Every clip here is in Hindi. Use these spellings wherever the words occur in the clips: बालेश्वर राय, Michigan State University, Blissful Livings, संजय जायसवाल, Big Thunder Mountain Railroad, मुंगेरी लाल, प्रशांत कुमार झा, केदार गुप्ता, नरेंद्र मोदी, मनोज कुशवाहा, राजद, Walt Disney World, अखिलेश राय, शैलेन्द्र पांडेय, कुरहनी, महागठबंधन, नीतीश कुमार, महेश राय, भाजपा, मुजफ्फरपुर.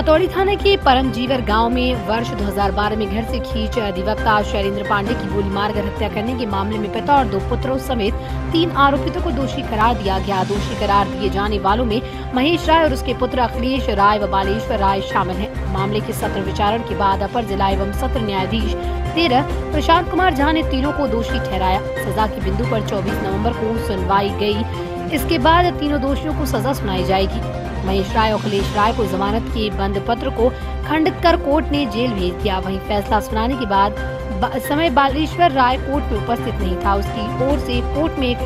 हथौड़ी थाने के परमजीवर गांव में वर्ष 2012 में घर से खींच अधिवक्ता शैलेन्द्र पांडेय की गोली मारकर हत्या करने के मामले में पिता और 2 पुत्रों समेत 3 आरोपितों को दोषी करार दिया गया। दोषी करार दिए जाने वालों में महेश राय और उसके पुत्र अखिलेश राय व बालेश्वर राय शामिल हैं। मामले के सत्र विचारण के बाद अपर जिला एवं सत्र न्यायाधीश 13 प्रशांत कुमार झा ने तीनों को दोषी ठहराया। सजा की बिंदु पर 24 नवम्बर को सुनवाई गयी। इसके बाद तीनों दोषियों को सजा सुनाई जाएगी। महेश राय और अखिलेश राय को जमानत के बंद पत्र को खंडित कर कोर्ट ने जेल भेज दिया। वहीं फैसला सुनाने के बाद समय बालेश्वर राय कोर्ट में उपस्थित नहीं था। उसकी ओर से कोर्ट में एक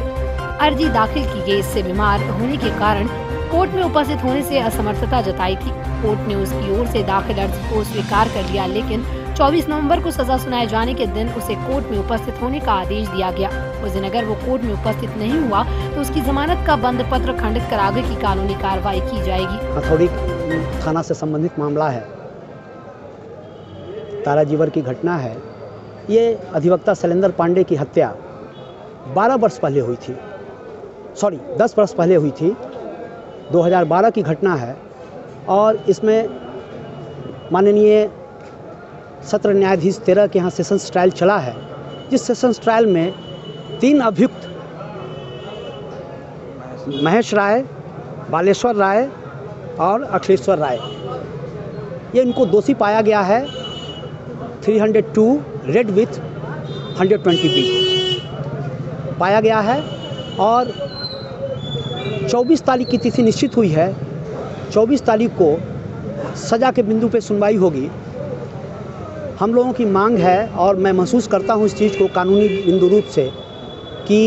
अर्जी दाखिल की गई। इससे बीमार होने के कारण कोर्ट में उपस्थित होने से असमर्थता जताई थी। कोर्ट ने उसकी ओर से दाखिल अर्जी को स्वीकार कर लिया, लेकिन 24 नवंबर को सजा सुनाए जाने के दिन उसे कोर्ट में उपस्थित होने का आदेश दिया गया। उस दिन अगर वो कोर्ट में उपस्थित नहीं हुआ तो उसकी जमानत का बंद पत्र खंडित कर आगे की कानूनी कार्रवाई की जाएगी। हथौड़ी थाना से संबंधित मामला है, ताराजीवर की घटना है। ये अधिवक्ता शैलेन्द्र पांडेय की हत्या 10 वर्ष पहले हुई थी। 2012 की घटना है और इसमें माननीय सत्र न्यायाधीश 13 के यहाँ सेशंस ट्रायल चला है, जिस सेशंस ट्रायल में 3 अभियुक्त महेश राय, बालेश्वर राय और अखिलेश्वर राय, ये इनको दोषी पाया गया है 302 रेड विथ 120 बी पाया गया है। और 24 तारीख की तिथि निश्चित हुई है। 24 तारीख को सजा के बिंदु पे सुनवाई होगी। हम लोगों की मांग है और मैं महसूस करता हूं इस चीज़ को कानूनी बिंदु रूप से कि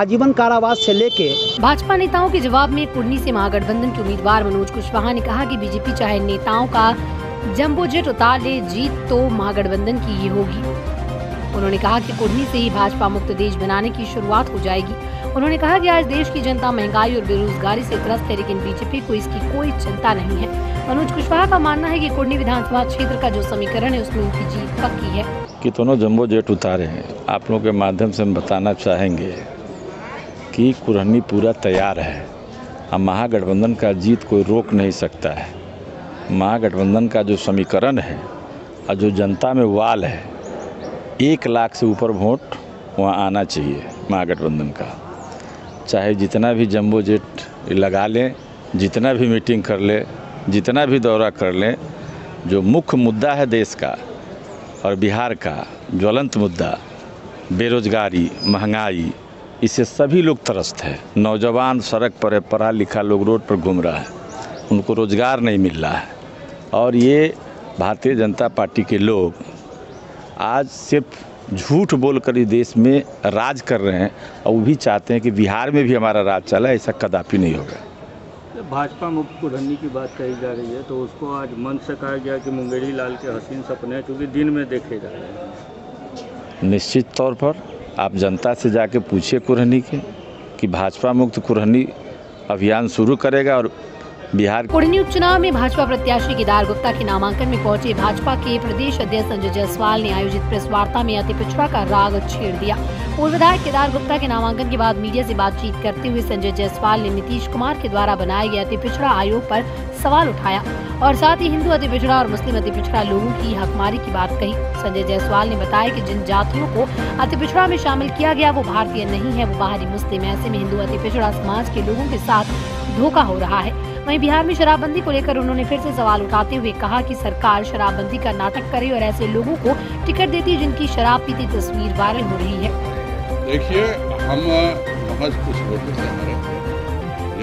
आजीवन कारावास से लेके। भाजपा नेताओं के जवाब में कुर्नी से महागठबंधन के उम्मीदवार मनोज कुशवाहा ने कहा कि बीजेपी चाहे नेताओं का जंबोजेट उतार ले, जीत तो महागठबंधन की ये होगी। उन्होंने कहा कि कुर्नी से ही भाजपा मुक्त देश बनाने की शुरुआत हो जाएगी। उन्होंने कहा कि आज देश की जनता महंगाई और बेरोजगारी से त्रस्त है, लेकिन बीजेपी को इसकी कोई चिंता नहीं है। मनोज कुशवाहा का मानना है कि कुर्नी विधानसभा क्षेत्र का जो समीकरण है उसमें उनकी जीत पक्की है। कि दोनों जम्बो जेट उतारे हैं। आप लोगों के माध्यम से हम बताना चाहेंगे कि कुरहनी पूरा तैयार है। हम महागठबंधन का जीत कोई रोक नहीं सकता है। महागठबंधन का जो समीकरण है और जो जनता में वाल है, 1 लाख से ऊपर वोट वहाँ आना चाहिए महागठबंधन का। चाहे जितना भी जम्बो जेट लगा लें, जितना भी मीटिंग कर लें, जितना भी दौरा कर लें, जो मुख्य मुद्दा है देश का और बिहार का ज्वलंत मुद्दा बेरोजगारी, महंगाई, इससे सभी लोग त्रस्त हैं। नौजवान सड़क पर है, पढ़ा लिखा लोग रोड पर घूम रहा है, उनको रोज़गार नहीं मिल रहा है। और ये भारतीय जनता पार्टी के लोग आज सिर्फ झूठ बोलकर इस देश में राज कर रहे हैं और वो भी चाहते हैं कि बिहार में भी हमारा राज चला। ऐसा कदापि नहीं होगा। भाजपा मुक्त कुरहनी की बात कही जा रही है तो उसको आज मन से कहा गया कि मुंगेरी लाल के हसीन सपने क्योंकि दिन में देखे जा रहे हैं। निश्चित तौर पर आप जनता से जाके पूछिए कुरहनी के कि भाजपा मुक्त कुरहनी अभियान शुरू करेगा। और बिहार कुर्नी उपचुनाव में भाजपा प्रत्याशी केदार गुप्ता के नामांकन में पहुंचे भाजपा के प्रदेश अध्यक्ष संजय जायसवाल ने आयोजित प्रेस वार्ता में अति पिछड़ा का राग छेड़ दिया। पूर्व विधायक केदार गुप्ता के नामांकन के बाद मीडिया से बातचीत करते हुए संजय जायसवाल ने नीतीश कुमार के द्वारा बनाए गए अति पिछड़ा आयोग पर सवाल उठाया और साथ ही हिंदू अति पिछड़ा और मुस्लिम अति पिछड़ा लोगों की हकमारी की बात कही। संजय जायसवाल ने बताया कि जिन जातियों को अति पिछड़ा में शामिल किया गया वो भारतीय नहीं है, वो बाहरी मुस्लिम। ऐसे में हिंदू अति पिछड़ा समाज के लोगों के साथ धोखा हो रहा है। वहीं बिहार में शराबबंदी को लेकर उन्होंने फिर से सवाल उठाते हुए कहा कि सरकार शराबबंदी का नाटक करे और ऐसे लोगों को टिकट देती है जिनकी शराब पीती तस्वीर वायरल हो रही है। देखिए, हम बहुत कुछ बोलते हैं।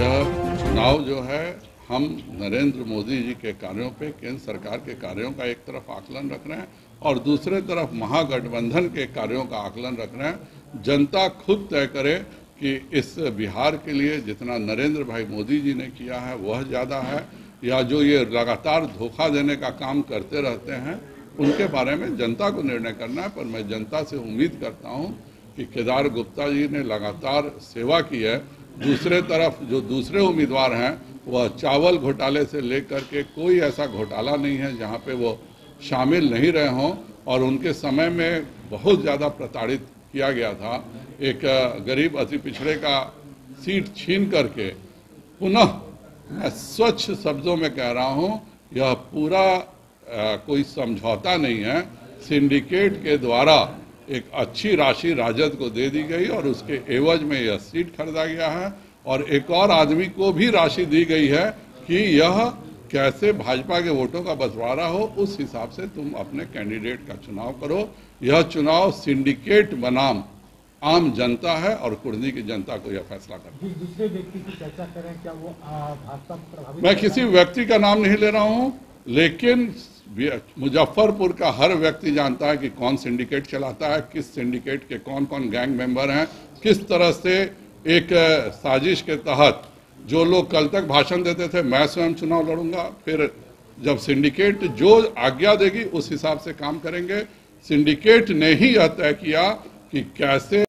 यह चुनाव जो है, हम नरेंद्र मोदी जी के कार्यों पे, केंद्र सरकार के कार्यों का एक तरफ आकलन रख रहे हैं और दूसरे तरफ महागठबंधन के कार्यों का आकलन रख रहे हैं। जनता खुद तय करे कि इस बिहार के लिए जितना नरेंद्र भाई मोदी जी ने किया है वह ज़्यादा है या जो ये लगातार धोखा देने का काम करते रहते हैं उनके बारे में जनता को निर्णय करना है। पर मैं जनता से उम्मीद करता हूं कि केदार गुप्ता जी ने लगातार सेवा की है। दूसरे तरफ जो दूसरे उम्मीदवार हैं वह चावल घोटाले से लेकर के कोई ऐसा घोटाला नहीं है जहाँ पर वो शामिल नहीं रहे हों और उनके समय में बहुत ज़्यादा प्रताड़ित किया गया था। एक गरीब अति पिछड़े का सीट छीन करके पुनः मैं स्वच्छ शब्दों में कह रहा हूं, यह पूरा कोई समझौता नहीं है। सिंडिकेट के द्वारा एक अच्छी राशि राजद को दे दी गई और उसके एवज में यह सीट खरीदा गया है और एक और आदमी को भी राशि दी गई है कि यह कैसे भाजपा के वोटों का बंटवारा हो, उस हिसाब से तुम अपने कैंडिडेट का चुनाव करो। यह चुनाव सिंडिकेट बनाम आम जनता है और कुर्दी की जनता को यह फैसला करना है। दूसरे व्यक्ति की चर्चा करें, क्या वो भाजपा प्रभावित? मैं किसी व्यक्ति का नाम नहीं ले रहा हूँ, लेकिन मुजफ्फरपुर का हर व्यक्ति जानता है कि कौन सिंडिकेट चलाता है, किस सिंडिकेट के कौन कौन गैंग मेंबर हैं, किस तरह से एक साजिश के तहत जो लोग कल तक भाषण देते थे मैं स्वयं चुनाव लड़ूंगा, फिर जब सिंडिकेट जो आज्ञा देगी उस हिसाब से काम करेंगे। सिंडिकेट ने ही यह तय किया कि कैसे